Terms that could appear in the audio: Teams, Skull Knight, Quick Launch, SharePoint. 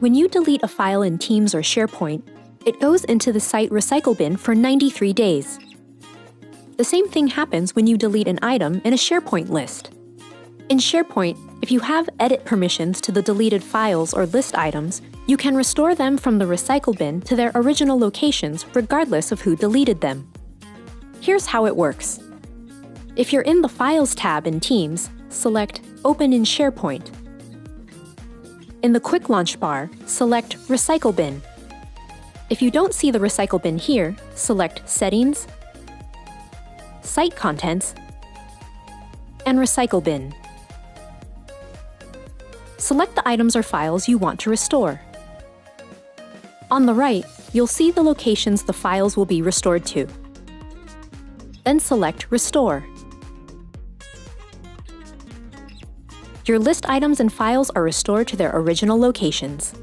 When you delete a file in Teams or SharePoint, it goes into the site recycle bin for 93 days. The same thing happens when you delete an item in a SharePoint list. In SharePoint, if you have edit permissions to the deleted files or list items, you can restore them from the recycle bin to their original locations regardless of who deleted them. Here's how it works. If you're in the Files tab in Teams, select Open in SharePoint. In the Quick Launch bar, select Recycle Bin. If you don't see the Recycle Bin here, select Settings, Site Contents, and Recycle Bin. Select the items or files you want to restore. On the right, you'll see the locations the files will be restored to. Then select Restore. Your list items and files are restored to their original locations.